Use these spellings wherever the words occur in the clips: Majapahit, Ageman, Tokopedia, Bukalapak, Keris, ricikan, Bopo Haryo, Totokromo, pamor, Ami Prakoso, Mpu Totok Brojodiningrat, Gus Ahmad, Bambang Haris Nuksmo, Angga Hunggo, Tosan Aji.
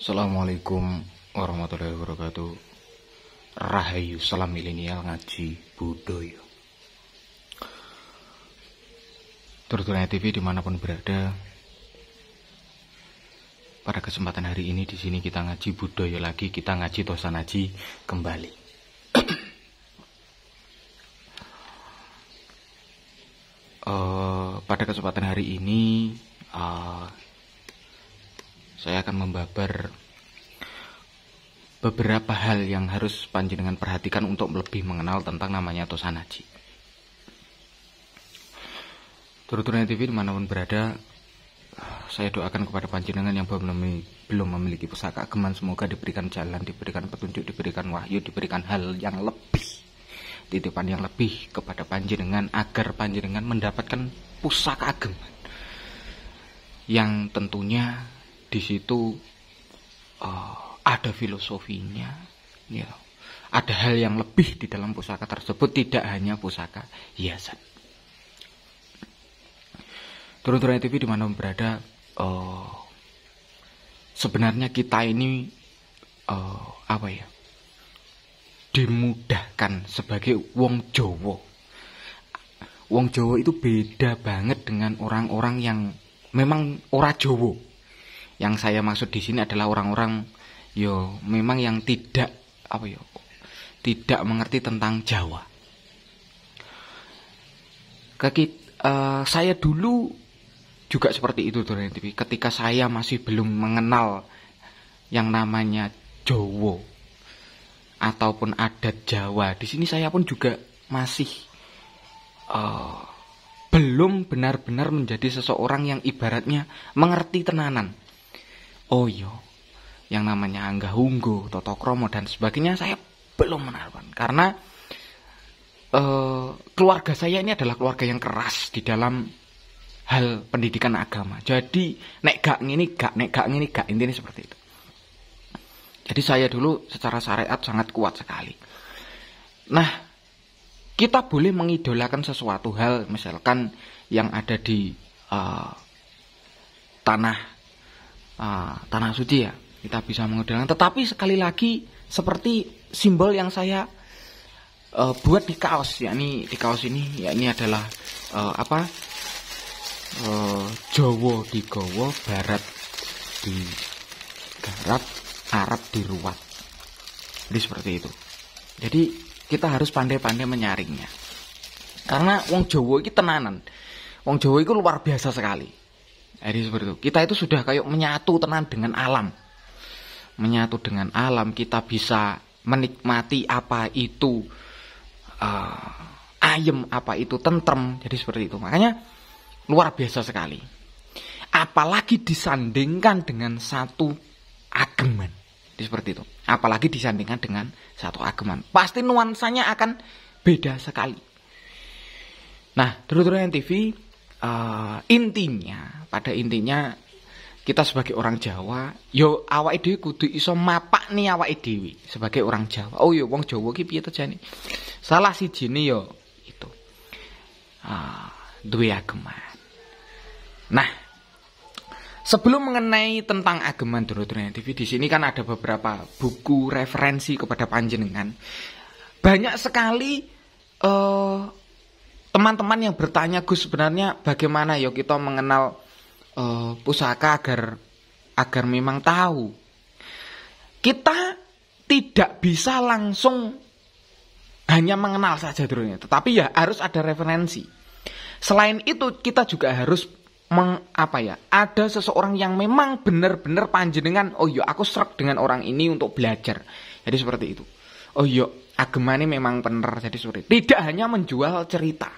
Assalamualaikum warahmatullahi wabarakatuh. Rahayu, salam milenial ngaji budaya. Terutama TV dimanapun berada. Pada kesempatan hari ini di sini kita ngaji budaya lagi, kita ngaji Tosan Aji kembali. Pada kesempatan hari ini saya akan membabar beberapa hal yang harus panjenengan perhatikan untuk lebih mengenal tentang namanya Tosan Aji. Turut-turutnya TV dimanapun berada, saya doakan kepada panjenengan yang belum memiliki pusaka geman, semoga diberikan jalan, diberikan petunjuk, diberikan wahyu, diberikan hal yang lebih, titipan yang lebih kepada panjenengan agar panjenengan mendapatkan pusaka geman yang tentunya di situ ada filosofinya, ya. Ada hal yang lebih di dalam pusaka tersebut, tidak hanya pusaka hiasan. Turun-turun TV dimana berada, sebenarnya kita ini dimudahkan sebagai wong Jawa. Wong Jawa itu beda banget dengan orang-orang yang memang ora Jawa. Yang saya maksud di sini adalah orang-orang memang yang tidak mengerti tentang Jawa. Saya dulu juga seperti itu, ketika saya masih belum mengenal yang namanya Jawa ataupun adat Jawa. Di sini saya pun juga masih belum benar-benar menjadi seseorang yang ibaratnya mengerti tenanan. Oh iya, yang namanya Angga Hunggo, Totokromo dan sebagainya saya belum menerapkan. Karena keluarga saya ini adalah keluarga yang keras di dalam hal pendidikan agama. Jadi nek gak ngini gak, intinya seperti itu. Jadi saya dulu secara syariat sangat kuat sekali. Nah, kita boleh mengidolakan sesuatu hal, misalkan yang ada di tanah suci, ya, kita bisa mengidolakan. Tetapi sekali lagi seperti simbol yang saya buat di kaos, yakni di kaos ini, yakni adalah Jawa digawa, Barat digarap, Arab diruat. Jadi seperti itu. Jadi kita harus pandai-pandai menyaringnya. Karena wong Jawa ini tenanan. Wong Jawa itu luar biasa sekali. Jadi seperti itu. Kita itu sudah kayak menyatu tenan dengan alam. Menyatu dengan alam, kita bisa menikmati apa itu ayem, apa itu tentrem. Jadi seperti itu. Makanya luar biasa sekali. Apalagi disandingkan dengan satu ageman. Jadi seperti itu. Apalagi disandingkan dengan satu ageman. Pasti nuansanya akan beda sekali. Nah, Turut-turut TV, pada intinya kita sebagai orang Jawa, yo awake dhewe kudu iso mapak nih awake dhewe sebagai orang Jawa. Oh yo, wong Jawa ki piye to jane? Salah sijine yo itu duwe ageman. Nah, sebelum mengenai tentang ageman Turut-turut TV, di sini kan ada beberapa buku referensi kepada panjenengan. Banyak sekali teman-teman yang bertanya, Gus, sebenarnya bagaimana ya kita mengenal pusaka agar memang tahu. Kita tidak bisa langsung hanya mengenal saja dulunya, tetapi ya harus ada referensi. Selain itu kita juga harus ada seseorang yang memang benar-benar panjenengan, oh iya aku sreg dengan orang ini untuk belajar. Jadi seperti itu. Oh iya, agemane memang bener. Jadi seperti itu. Tidak hanya menjual cerita.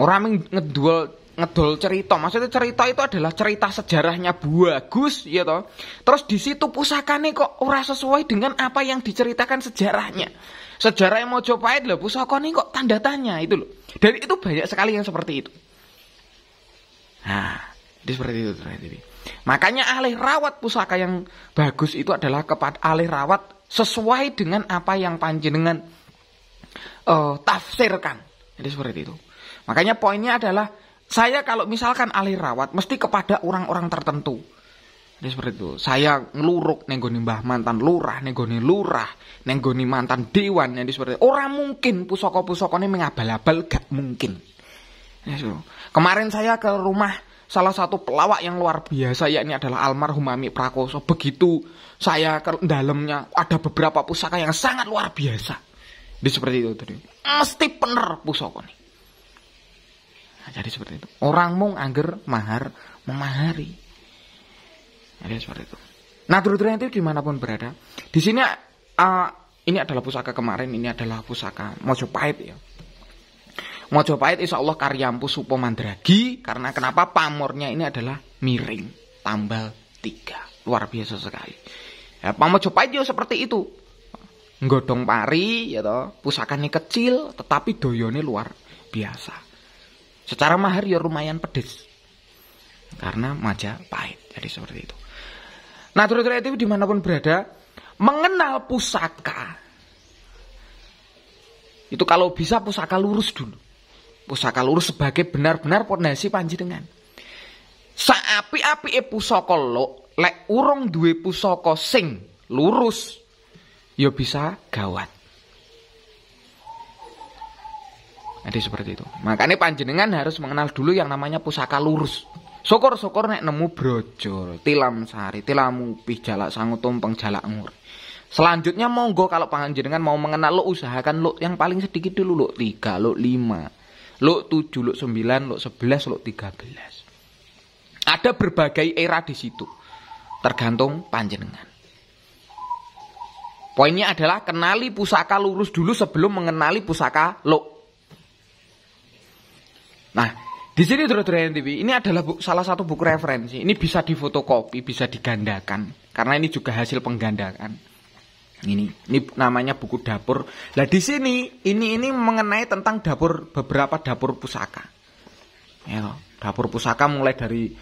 Orang ngedol cerita. Maksudnya cerita itu adalah cerita sejarahnya bagus, ya toh. Terus di situ pusakane kok ora sesuai dengan apa yang diceritakan sejarahnya. Sejarah yang Majapahit lho, pusakane kok tanda tanya itu loh. Dan itu banyak sekali yang seperti itu. Nah, jadi seperti itu. Makanya ahli rawat pusaka yang bagus itu adalah kepada ahli rawat sesuai dengan apa yang panjenengan tafsirkan. Jadi seperti itu. Makanya poinnya adalah, saya kalau misalkan ahli rawat mesti kepada orang-orang tertentu. Jadi seperti itu. Saya ngeluruk nenggoni mbah mantan lurah, nenggoni lurah, nenggoni mantan dewan. Jadi seperti itu. Orang mungkin pusoko-pusokone mengabal-abal, gak mungkin. Kemarin saya ke rumah salah satu pelawak yang luar biasa, yakni adalah almarhum Ami Prakoso. Begitu saya ke dalamnya, ada beberapa pusaka yang sangat luar biasa. Jadi seperti itu tadi. Mesti pener pusaka nih. Nah, jadi seperti itu. Orang mung angger mahar memahari. Jadi seperti itu. Nah, turut-turutnya itu dimanapun berada. Di sini ini adalah pusaka kemarin, ini adalah pusaka Majapahit ya. Majapahit insya Allah karyampu supo mandragi, karena kenapa pamornya ini adalah miring tambal 3, luar biasa sekali ya. Majapahit juga seperti itu, nggodong pari ya toh, pusakanya kecil tetapi doyone luar biasa. Secara mahar ya lumayan pedes karena Majapahit, jadi seperti itu. Nah, turut kreatif dimanapun berada, mengenal pusaka itu kalau bisa pusaka lurus dulu. Pusaka lurus sebagai benar-benar pondasi panjenengan. Saapi-api pusaka lo, lek urung duwe pusaka sing lurus, ya bisa gawat. Jadi seperti itu. Makanya panjenengan harus mengenal dulu yang namanya pusaka lurus. Syukur-syukur nek nemu brojol, tilam sari, tilamupih, jalak sangu tumpeng, jalak ngur. Selanjutnya monggo, kalau panjenengan mau mengenal, lo usahakan lo yang paling sedikit dulu, lo 3, lo 5, lo 7, lo 9, lo 11, lo 13. Ada berbagai era di situ, tergantung panjenengan. Poinnya adalah kenali pusaka lurus dulu sebelum mengenali pusaka lo. Nah, di sini Drodren TV ini adalah salah satu buku referensi. Ini bisa difotokopi, bisa digandakan, karena ini juga hasil penggandakan. Ini namanya buku dapur. Nah, di sini ini mengenai tentang dapur, beberapa dapur pusaka. Ya, dapur pusaka mulai dari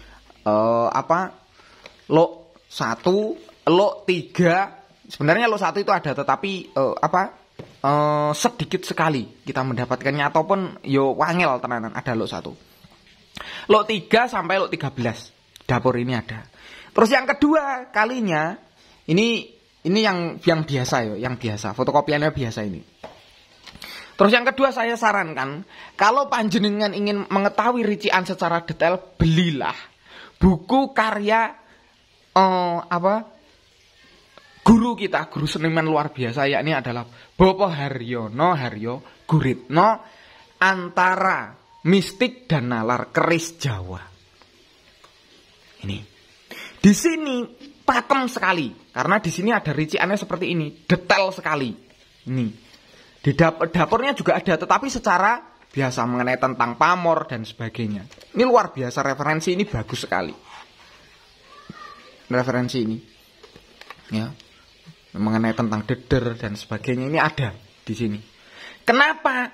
Lok 1, Lok 3. Sebenarnya Lok 1 itu ada, tetapi sedikit sekali kita mendapatkannya, ataupun yo wangel tenanan ada Lok 1. Lok 3 sampai Lok 13. Dapur ini ada. Terus yang kedua kalinya ini yang biasa ya, yang biasa. Fotokopiannya biasa ini. Terus yang kedua saya sarankan, kalau panjenengan ingin mengetahui rincian secara detail, belilah buku karya guru kita, guru seniman luar biasa, yakni adalah Bopo Haryo Guritno, Antara Mistik dan Nalar Keris Jawa. Ini. Di sini pakem sekali, karena di sini ada rinciannya seperti ini, detail sekali. Ini di dapurnya juga ada, tetapi secara biasa mengenai tentang pamor dan sebagainya. Ini luar biasa, referensi ini bagus sekali. Referensi ini, ya, mengenai tentang deder dan sebagainya ini ada di sini. Kenapa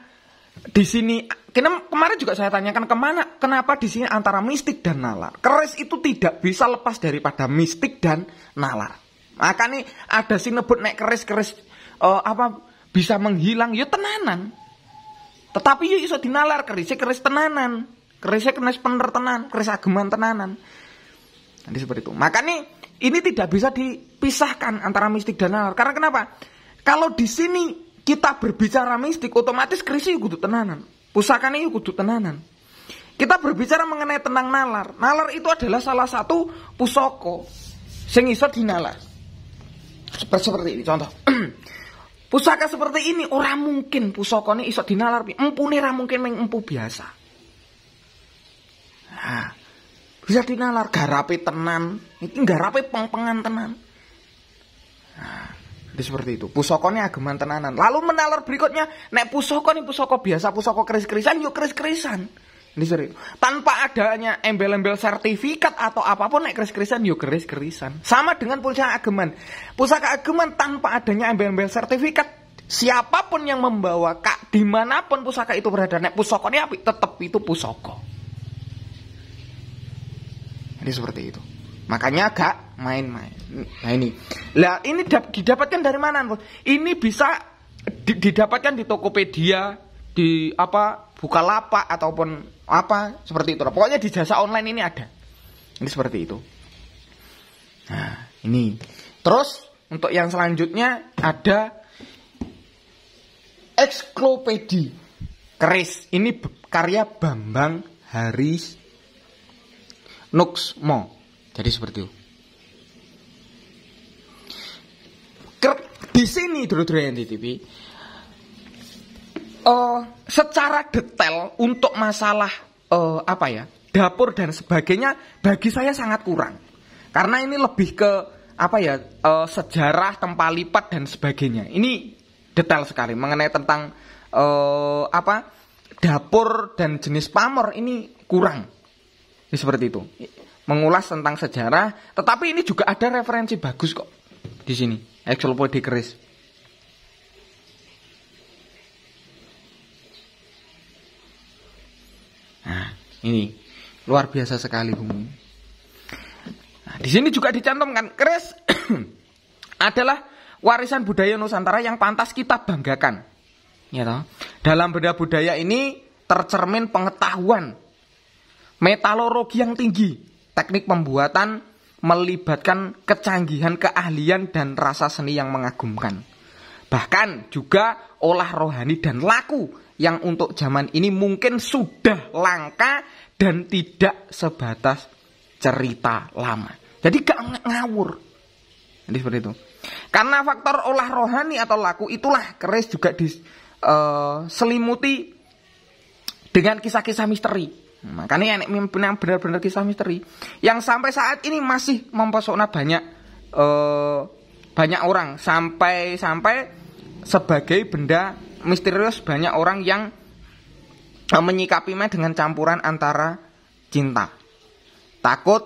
di sini? Kemarin juga saya tanyakan kenapa di sini antara mistik dan nalar. Keris itu tidak bisa lepas daripada mistik dan nalar. Maka nih ada sing nebut nek keris bisa menghilang, yo tenanan. Tetapi yo iso dinalar, keris tenanan. Kerisnya keris pener tenan, keris ageman tenanan. Jadi seperti itu. Maka nih ini tidak bisa dipisahkan antara mistik dan nalar. Karena kenapa? Kalau di sini kita berbicara mistik, otomatis kerisnya kudu tenanan. Pusakanya itu kudu tenanan. Kita berbicara mengenai tentang nalar. Nalar itu adalah salah satu pusaka sing iso dinalar. Seperti ini contoh. Pusaka seperti ini ora mungkin pusakane iso dinalar. Empune ora mungkin mung empu biasa. Nah, bisa dinalar, garape tenan. Iki garape peng-pengan tenan. Nah, seperti itu. Pusakane ageman tenanan. Lalu menalar berikutnya, nek pusakane pusaka biasa, pusaka keris-kerisan, yo keris-kerisan. Ini serius. Tanpa adanya embel-embel sertifikat atau apapun, nek keris-kerisan yo keris-kerisan. Sama dengan pusaka ageman. Pusaka ageman tanpa adanya embel-embel sertifikat, siapapun yang membawa, kak dimanapun pusaka itu berada, nek pusakane apik, tetep itu pusaka. Ini seperti itu. Makanya agak main-main. Nah ini. Lah ini didapatkan dari mana? Ini bisa didapatkan di Tokopedia, di Bukalapak ataupun seperti itu. Pokoknya di jasa online ini ada. Ini seperti itu. Nah, ini. Terus untuk yang selanjutnya ada Eksklopedi Keris. Ini karya Bambang Haris Nuksmo. Jadi seperti itu. Di sini dulu-dulu TV secara detail untuk masalah dapur dan sebagainya bagi saya sangat kurang. Karena ini lebih ke sejarah tempat lipat dan sebagainya. Ini detail sekali mengenai tentang dapur dan jenis pamor ini kurang. Ini seperti itu. Mengulas tentang sejarah, tetapi ini juga ada referensi bagus kok di sini. Eksklopedi Keris. Nah, ini luar biasa sekali, Bung. Nah, di sini juga dicantumkan keris adalah warisan budaya Nusantara yang pantas kita banggakan. Ya toh? Dalam benda budaya ini tercermin pengetahuan metalurgi yang tinggi, teknik pembuatan melibatkan kecanggihan, keahlian, dan rasa seni yang mengagumkan. Bahkan juga olah rohani dan laku yang untuk zaman ini mungkin sudah langka dan tidak sebatas cerita lama. Jadi gak ngawur. Jadi seperti itu. Karena faktor olah rohani atau laku itulah keris juga diselimuti dengan kisah-kisah misteri. Makanya yang benar-benar kisah misteri yang sampai saat ini masih mempesona banyak orang, sampai sebagai benda misterius banyak orang yang menyikapinya dengan campuran antara cinta, takut,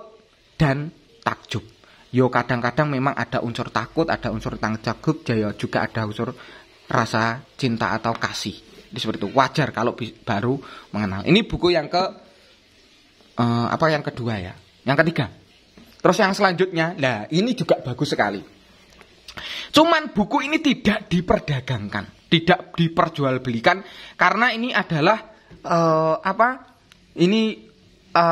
dan takjub. Yo kadang-kadang memang ada unsur takut, ada unsur takjub, jaya juga ada unsur rasa cinta atau kasih. Seperti itu, wajar kalau baru mengenal. Ini buku yang kedua ya, yang ketiga. Terus yang selanjutnya, nah ini juga bagus sekali. Cuman buku ini tidak diperdagangkan, tidak diperjualbelikan karena ini adalah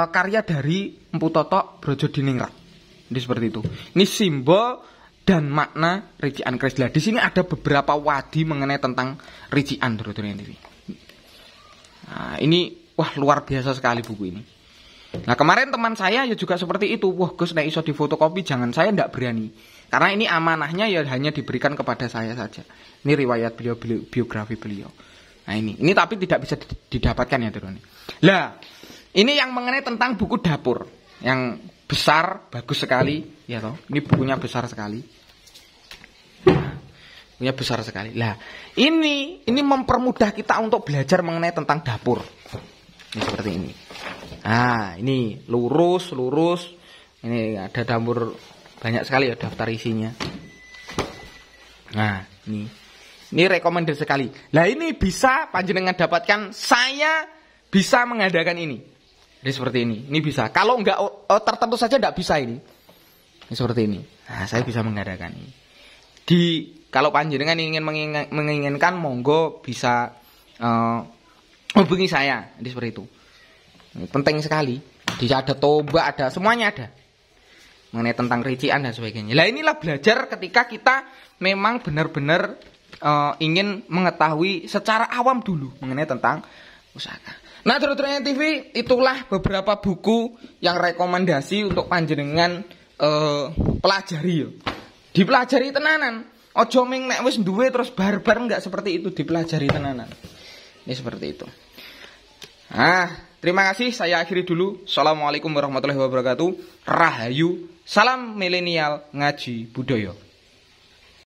karya dari Mpu Totok Brojodiningrat. Jadi seperti itu. Ini simbol dan makna rijikan keris. Di sini ada beberapa wadi mengenai tentang rijikan dulu-dulu TV. Nah, ini luar biasa sekali buku ini. Nah, kemarin teman saya ya juga seperti itu. Wah, Gus, nek iso difotokopi jangan, saya ndak berani. Karena ini amanahnya ya hanya diberikan kepada saya saja. Ini riwayat beliau, biografi beliau. Nah, ini tapi tidak bisa didapatkan ya, Dron. Lah, ini yang mengenai tentang buku dapur yang besar, bagus sekali, ya toh. Ini bukunya besar sekali. Bukunya besar sekali. Nah, ini mempermudah kita untuk belajar mengenai tentang dapur. Ini seperti ini. Nah, ini lurus. Ini ada dapur banyak sekali ya daftar isinya. Nah, ini recommended sekali. Nah, ini bisa panjenengan dapatkan. Saya bisa mengadakan ini. Jadi seperti ini. Ini bisa. Kalau enggak tertentu saja enggak bisa ini. Ini seperti ini. Nah, saya bisa mengadakan ini. Kalau panjenengan ingin menginginkan, monggo bisa hubungi saya. Jadi seperti itu. Ini penting sekali. Jadi ada toba, ada semuanya ada. Mengenai tentang ricikan dan sebagainya. Nah, inilah belajar ketika kita memang benar-benar ingin mengetahui secara awam dulu mengenai tentang usaha. Nah, Totokromo TV, itulah beberapa buku yang rekomendasi untuk panjenengan pelajari. Dipelajari tenanan. Ojo ming nek wis duwe terus barbar enggak, seperti itu, dipelajari tenanan. Ini seperti itu. Nah, terima kasih, saya akhiri dulu. Assalamualaikum warahmatullahi wabarakatuh. Rahayu, salam milenial, ngaji budaya.